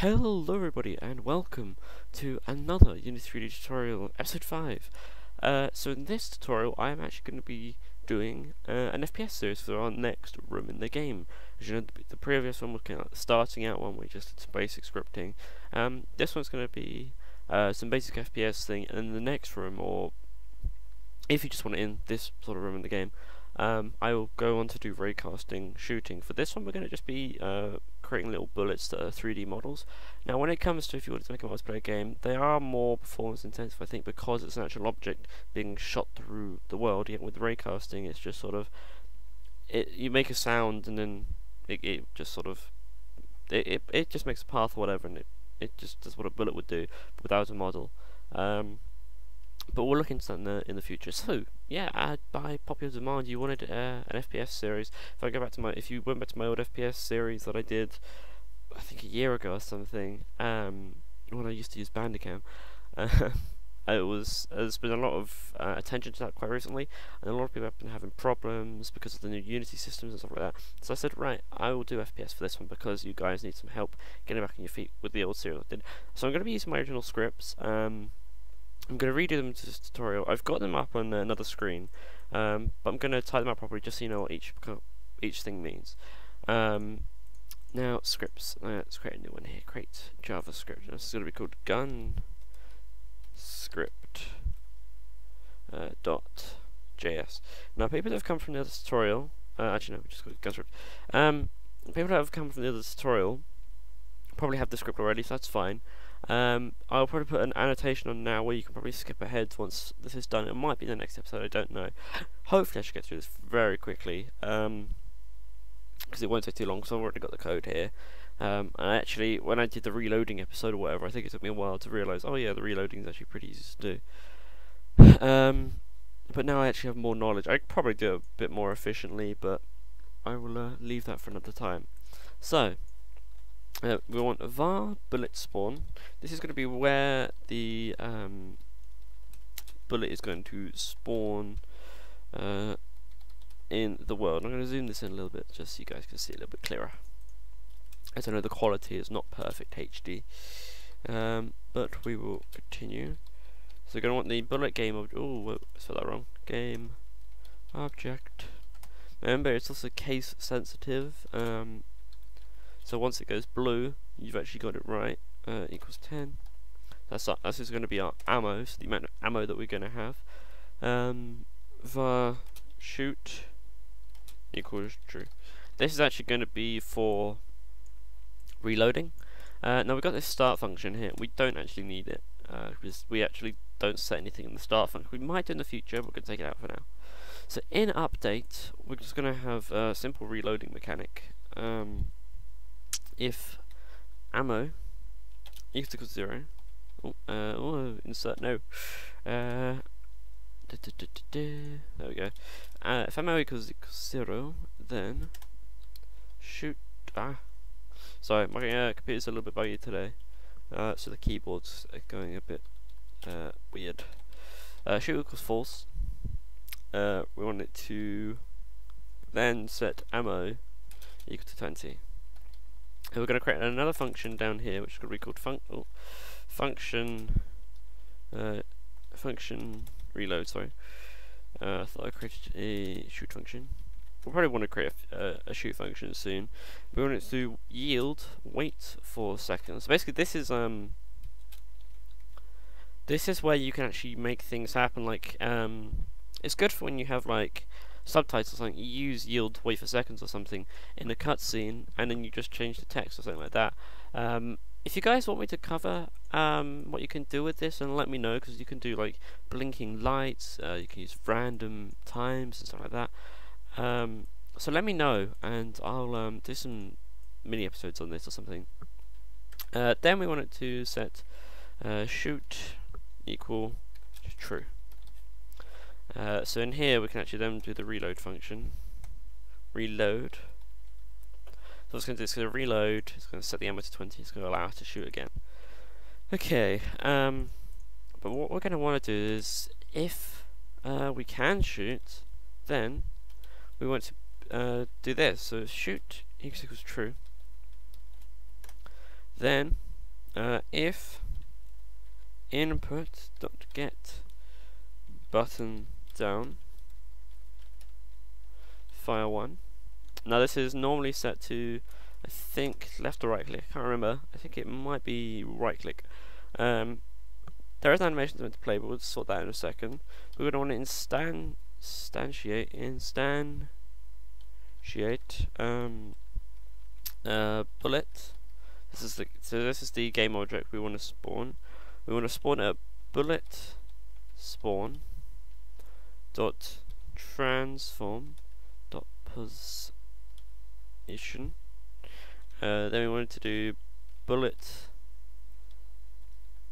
Hello everybody and welcome to another Unity 3D tutorial, episode 5. So in this tutorial I'm actually going to be doing an FPS series for our next room in the game. As you know, the previous one was kind of starting out one where we just did some basic scripting. This one's going to be some basic FPS thing, and then the next room, or if you just want it in this sort of room in the game, I will go on to do raycasting shooting. For this one we're going to just be creating little bullets that are 3D models. Now when it comes to, if you want to make a multiplayer game, they are more performance intensive, I think, because it's an actual object being shot through the world. Yet with raycasting it's just sort of, you make a sound and then it just sort of, it just makes a path or whatever, and it just does what a bullet would do without a model. But we'll look into that in the future. So yeah, by popular demand, you wanted an FPS series. If you went back to my old FPS series that I did, I think a year ago or something, when I used to use Bandicam, there's been a lot of attention to that quite recently, and a lot of people have been having problems because of the new Unity systems and stuff like that. So I said, right, I will do FPS for this one because you guys need some help getting back on your feet with the old series I did. So I'm going to be using my original scripts. I'm going to redo them to this tutorial. I've got them up on another screen, but I'm going to tie them up properly just so you know what each thing means. Now scripts, let's create a new one here, create JavaScript. This is going to be called GunScript .js. Now people that have come from the other tutorial, actually no, we just called it GunScript. People that have come from the other tutorial probably have the script already, so that's fine. I'll probably put an annotation on now where you can probably skip ahead once this is done. It might be the next episode, I don't know. Hopefully I should get through this very quickly, because it won't take too long, because I've already got the code here. And actually, when I did the reloading episode or whatever, I think it took me a while to realise, oh yeah, the reloading is actually pretty easy to do. But now I actually have more knowledge. I could probably do it a bit more efficiently, but I will leave that for another time. So we want var bullet spawn. This is going to be where the bullet is going to spawn in the world. I'm going to zoom this in a little bit just so you guys can see a little bit clearer. As I know the quality is not perfect HD, but we will continue. So we're going to want the bullet game object. Oh, I spelled that wrong. Game object. Remember, it's also case sensitive. So once it goes blue, you've actually got it right. Equals 10. That's just going to be our ammo, so the amount of ammo that we're going to have. Var shoot equals true. This is actually going to be for reloading. Now we've got this start function here. We don't actually need it, because we actually don't set anything in the start function. We might do in the future, but we're going to take it out for now. So in update, we're just going to have a simple reloading mechanic. If ammo equals 0, there we go. If ammo equals 0, then shoot. Sorry, my computer's a little bit buggy today, so the keyboard's going a bit weird. Shoot equals false. We want it to then set ammo equal to 20. And we're going to create another function down here, which is going to be called function reload. Sorry, I thought I created a shoot function. We'll probably want to create a shoot function soon. We want it to yield wait for seconds. So basically, this is where you can actually make things happen. Like it's good for when you have like subtitles or something. You use yield wait for seconds or something in a cutscene, and then you just change the text or something like that. If you guys want me to cover what you can do with this, and let me know, because you can do like blinking lights, you can use random times and stuff like that. So let me know, and I'll do some mini episodes on this or something. Then we want it to set shoot equal true. So in here we can actually then do the reload function. Reload. So it's going to do, it's going to reload. It's going to set the ammo to 20. It's going to allow us to shoot again. Okay. But what we're going to want to do is, if we can shoot, then we want to do this. So shoot equals true. Then if input dot get button down file one. Now this is normally set to, I think, left or right click. I can't remember. I think it might be right click. There is an animation to play, but we'll sort that in a second. We would want to instantiate bullet. This is the game object we want to spawn. We want to spawn a bullet spawn dot transform dot position. Then we wanted to do bullet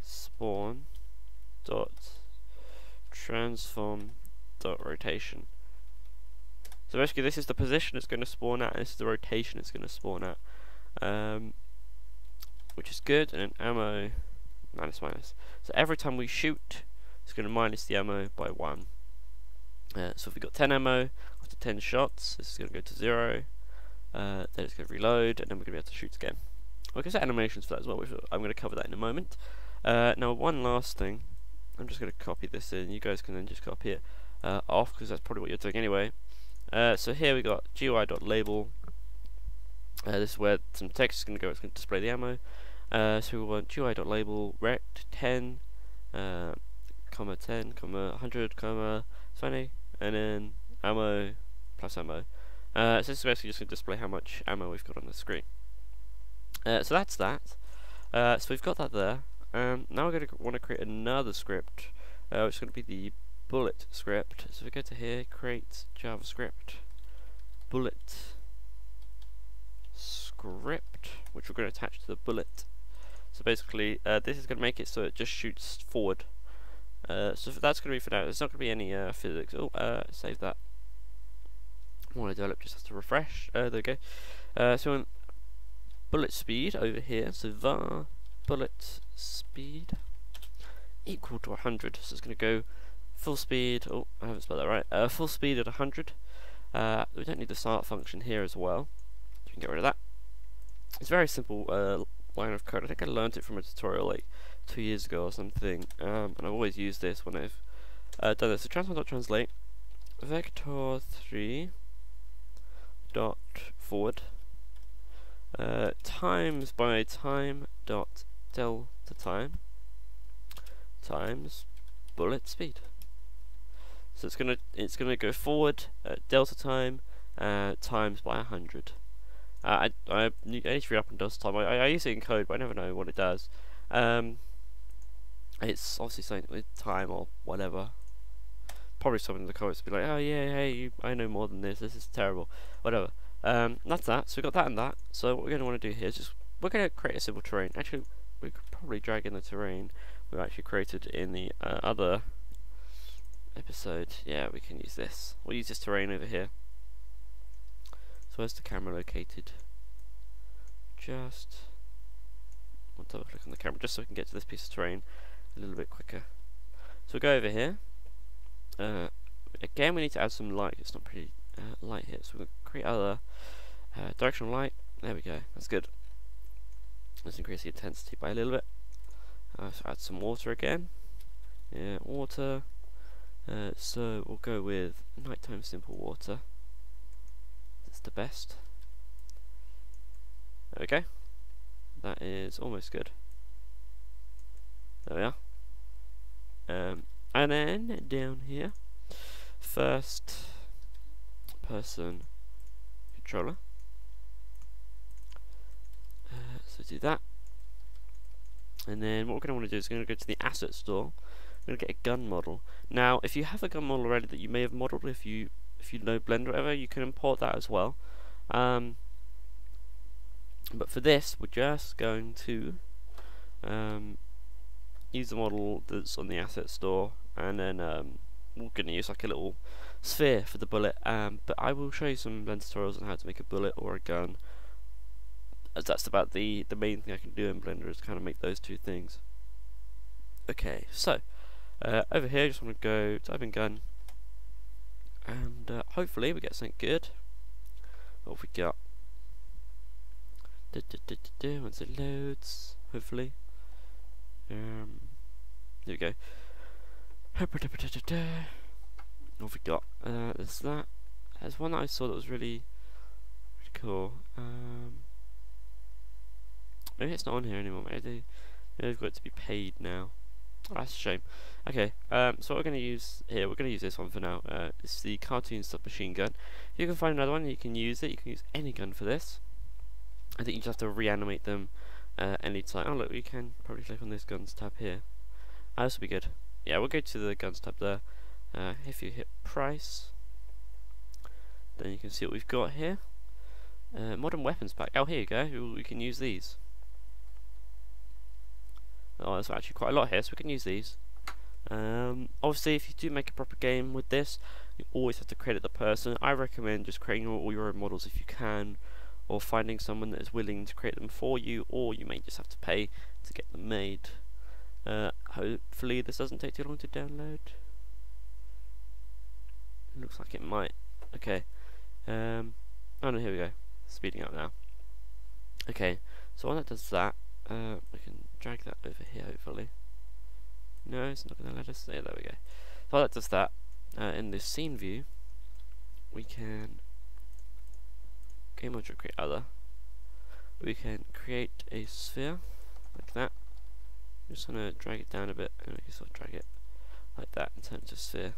spawn dot transform dot rotation. So basically this is the position it's going to spawn at, and this is the rotation it's going to spawn at, which is good. And then ammo minus, so every time we shoot it's going to minus the ammo by 1. So if we got 10 ammo after 10 shots, this is going to go to 0. Then it's going to reload, and then we're going to be able to shoot again. We can set animations for that as well, which I'm going to cover that in a moment. Now one last thing, I'm just going to copy this in. You guys can then just copy it off, because that's probably what you're doing anyway. So here we got GUI.label. This is where some text is going to go. It's going to display the ammo. So we want GUI.label rect 10, comma 10, comma 100, comma 20, and then ammo plus ammo. So this is basically just going to display how much ammo we've got on the screen. So that's that. So we've got that there. Now we're going to want to create another script, which is going to be the bullet script. So we go to here, create JavaScript bullet script, which we're going to attach to the bullet. So basically, this is going to make it so it just shoots forward. So that's going to be for now. There's not going to be any physics. Oh, save that. What I developed just has to refresh. There we go. So on bullet speed over here, so var bullet speed equal to 100. So it's going to go full speed. Oh, I haven't spelled that right. Full speed at 100. We don't need the start function here as well. You can get rid of that. It's a very simple line of code. I think I learned it from a tutorial like 2 years ago or something, and I've always used this when I've done this. So transform.translate vector3 dot forward times by time dot delta time times bullet speed. So it's gonna go forward at delta time times by 100. I need to up and does time. I use it in code, but I never know what it does. It's obviously something with time or whatever. Probably someone in the comments will be like, oh yeah, hey, I know more than this. This is terrible. Whatever. That's that. So we got that and that. So what we're going to want to do here is just we're going to create a simple terrain. Actually, we could probably drag in the terrain we actually created in the other episode. Yeah, we can use this. We'll use this terrain over here. So where's the camera located? Just I'll double click on the camera just so we can get to this piece of terrain a little bit quicker. So we'll go over here. Again, we need to add some light. It's not pretty light here, so we'll create other directional light. There we go. That's good. Let's increase the intensity by a little bit. So add some water again. Yeah, water. So we'll go with nighttime simple water. That's the best. There we go. That is almost good. There we are. And then down here, first person controller. So do that. And then what we're going to want to do is we're going to go to the asset store. We're going to get a gun model. Now, if you have a gun model already that you may have modeled, if you know Blender or whatever, you can import that as well. But for this, we're just going to use the model that's on the asset store, and then we're going to use like a little sphere for the bullet. But I will show you some Blender tutorials on how to make a bullet or a gun, as that's about the main thing I can do in Blender, is kind of make those two things. Okay, so over here I just want to go type in gun, and hopefully we get something good. What have we got? Once it loads, hopefully. There we go. What have we got? There's that. There's one that I saw that was really, really cool. Maybe it's not on here anymore. Maybe they've got it to be paid now. Oh, that's a shame. Okay, so what we're going to use here, we're going to use this one for now. It's the cartoon submachine gun. You can find another one, you can use it. You can use any gun for this. I think you just have to reanimate them anytime. Oh look, we can probably click on this guns tab here. This will be good. Yeah, we'll go to the guns tab there. If you hit price, then you can see what we've got here. Modern weapons pack. Oh, here you go. We can use these. Oh, there's actually quite a lot here, so we can use these. Obviously, if you do make a proper game with this, you always have to credit the person. I recommend just creating all your own models if you can, or finding someone that is willing to create them for you, or you may just have to pay to get them made. Hopefully, this doesn't take too long to download. Looks like it might. Okay. Oh no, here we go. Speeding up now. Okay, so when that does that, we can drag that over here, hopefully. No, it's not going to let us. There we go. So that does that. In this scene view, we can game object create other. We can create a sphere like that. I'm just going to drag it down a bit, and we can sort of drag it like that in terms of sphere.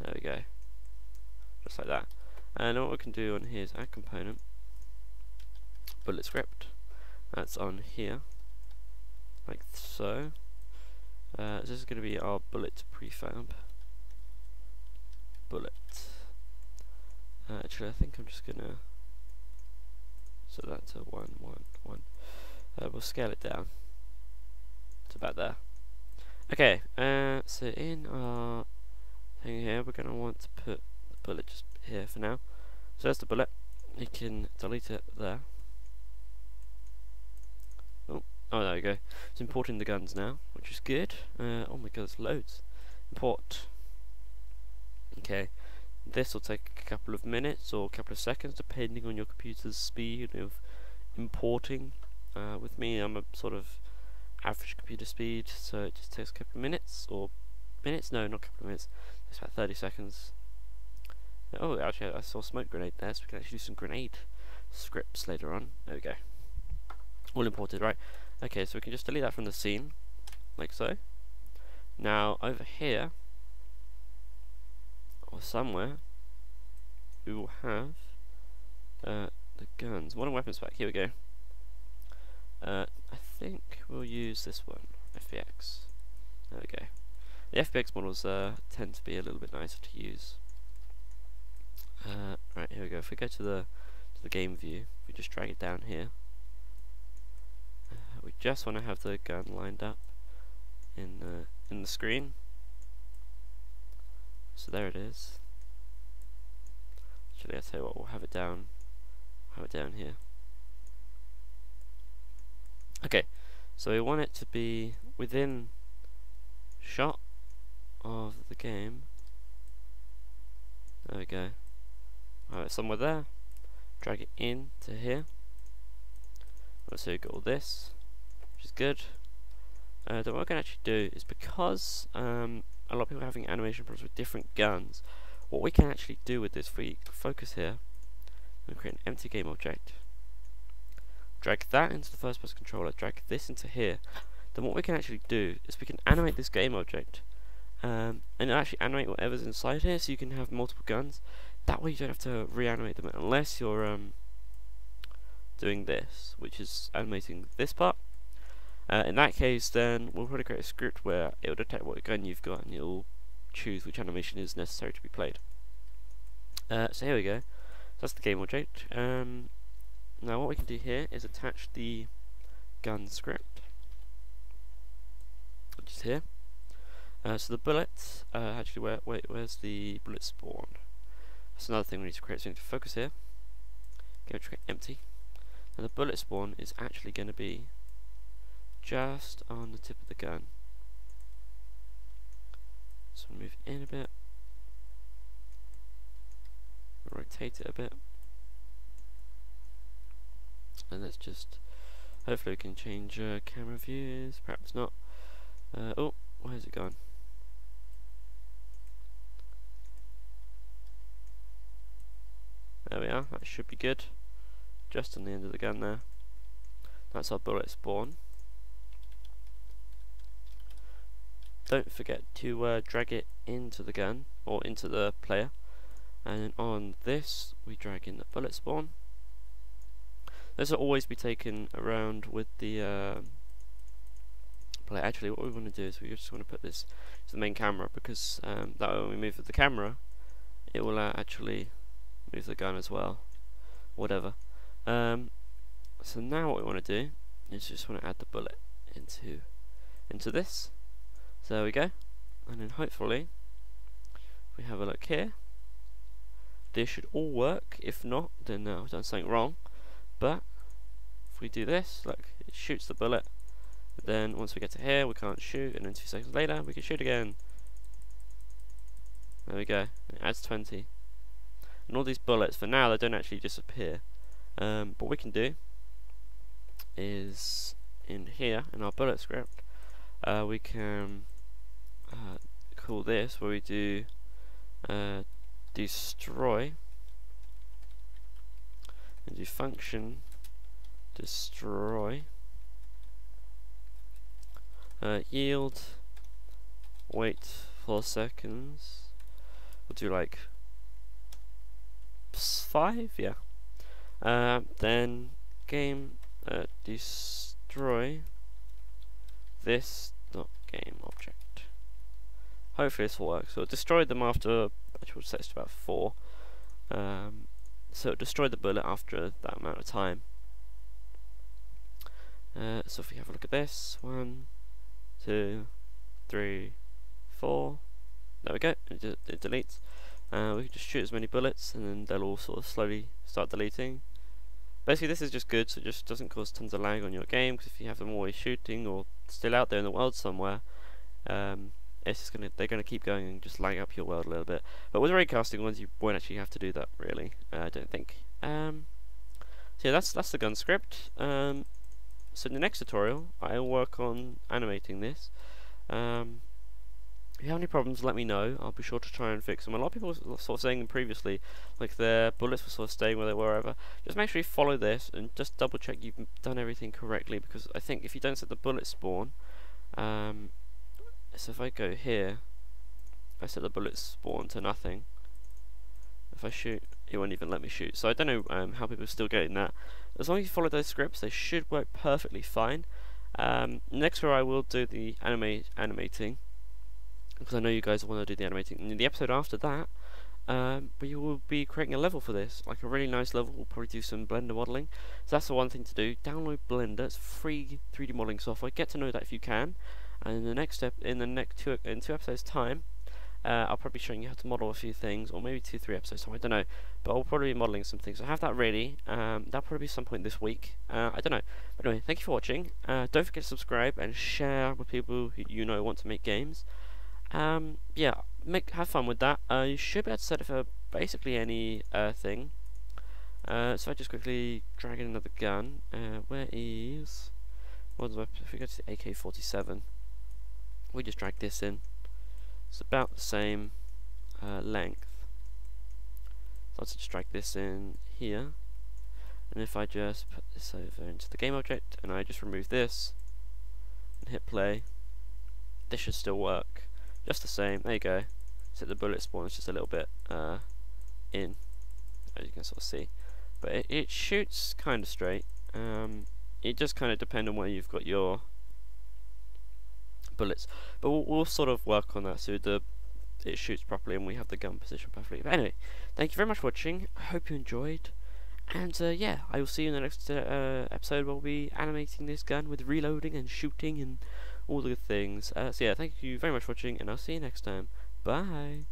There we go. Just like that. And what we can do on here is add component. Bullet script. That's on here. Like so. This is going to be our bullet prefab. Bullet. Actually, I think I'm just going to set that to 1, 1, 1. We'll scale it down. It's about there. Okay. So in our thing here, we're going to want to put the bullet just here for now. So there's the bullet. You can delete it there. Oh, there we go. It's importing the guns now, which is good. Oh my god, there's loads. Import. Okay. This will take a couple of minutes or a couple of seconds, depending on your computer's speed of importing. With me, I'm a sort of average computer speed, so it just takes a couple of minutes or minutes. No, not a couple of minutes. It's about 30 seconds. Oh, actually, I saw smoke grenade there, so we can actually do some grenade scripts later on. There we go. All imported, right? Okay, so we can just delete that from the scene, like so. Now over here, or somewhere, we will have the guns. Modern weapons pack. Here we go. I think we'll use this one, FBX. There we go. The FBX models tend to be a little bit nicer to use. Right, here we go. If we go to the game view, we just drag it down here. We just want to have the gun lined up in the screen. So there it is. Actually, I tell you what, we'll have it down. We'll have it down here. Okay, so we want it to be within shot of the game. There we go. Alright, somewhere there. Drag it in to here. Let's see, we've got all this, which is good. Then what I can actually do is, because a lot of people are having animation problems with different guns, what we can actually do with this, if we focus here, we create an empty game object. Drag that into the first person controller, drag this into here, then what we can actually do is we can animate this game object, and it'll actually animate whatever's inside here, so you can have multiple guns. That way you don't have to reanimate them unless you're doing this, which is animating this part. In that case, then we'll probably create a script where it'll detect what gun you've got and it'll choose which animation is necessary to be played. So here we go. So that's the game object. Now what we can do here is attach the gun script, which is here. So the bullets, actually, where's the bullet spawn? That's another thing we need to create. So we need to focus here. Go to empty, and the bullet spawn is actually going to be just on the tip of the gun. So move in a bit, rotate it a bit. And let's just Hopefully we can change camera views, perhaps not. Oh, where's it gone? There we are, that should be good. Just on the end of the gun there. That's our bullet spawn. Don't forget to drag it into the gun, or into the player. And on this, we drag in the bullet spawn. This will always be taken around with the player. Actually, what we want to do is we just want to put this to the main camera, because that way when we move with the camera, it will actually move the gun as well. Whatever. So now what we want to do is just want to add the bullet into this. So there we go, and then hopefully if we have a look here, this should all work. If not, then I've done something wrong. But if we do this, look, it shoots the bullet. But then once we get to here, we can't shoot, and then 2 seconds later we can shoot again. There we go, it adds 20. And all these bullets, for now, they don't actually disappear. But what we can do is in here, in our bullet script, we can call this, where we do destroy, and do function destroy yield, wait 4 seconds, we'll do like 5, yeah, then game destroy this dot game object. Hopefully this will work. So it destroyed them after, actually set to about 4. So it destroyed the bullet after that amount of time. So if we have a look at this, 1, 2, 3, 4. There we go. It deletes. We can just shoot as many bullets, and then they'll all sort of slowly start deleting. Basically, this is just good, so it just doesn't cause tons of lag on your game, because if you have them always shooting or still out there in the world somewhere, it's just gonna, they're gonna keep going and just lag up your world a little bit. But with raycasting ones, you won't actually have to do that, really. I don't think. So yeah, that's the GunScript. So in the next tutorial, I'll work on animating this. If you have any problems, let me know. I'll be sure to try and fix them. A lot of people were sort of saying previously, like their bullets were sort of staying where they were ever. Just make sure you follow this and just double check you've done everything correctly, because I think if you don't set the bullet spawn, so if I go here, I set the bullet spawn to nothing. If I shoot, it won't even let me shoot. So I don't know how people are still getting that. As long as you follow those scripts, they should work perfectly fine. Next where I will do the animating. Because I know you guys want to do the animating, and in the episode after that, but you will be creating a level for this, like a really nice level. We'll probably do some Blender modeling, so that's the one thing to do. Download Blender; it's free 3D modeling software. Get to know that if you can. And in the next step, in two episodes time, I'll probably be showing you how to model a few things, or maybe 2-3 episodes time. I don't know, but I'll probably be modeling some things. I have that ready. That'll probably be some point this week. I don't know. But anyway, thank you for watching. Don't forget to subscribe and share with people who you know want to make games. Yeah, have fun with that. You should be able to set it for basically any thing. So I just quickly drag in another gun. Where is? What do I? If we go to the AK-47, we just drag this in. It's about the same length. So I'll just drag this in here, and if I just put this over into the game object, and I just remove this and hit play, this should still work. Just the same, there you go. Except the bullet spawns just a little bit in, as you can sort of see. But it shoots kind of straight. It just kind of depends on where you've got your bullets. But we'll sort of work on that so it shoots properly and we have the gun position perfectly. But anyway, thank you very much for watching. I hope you enjoyed. And yeah, I will see you in the next episode where we'll be animating this gun with reloading and shooting and all the good things. So yeah, thank you very much for watching, and I'll see you next time. Bye!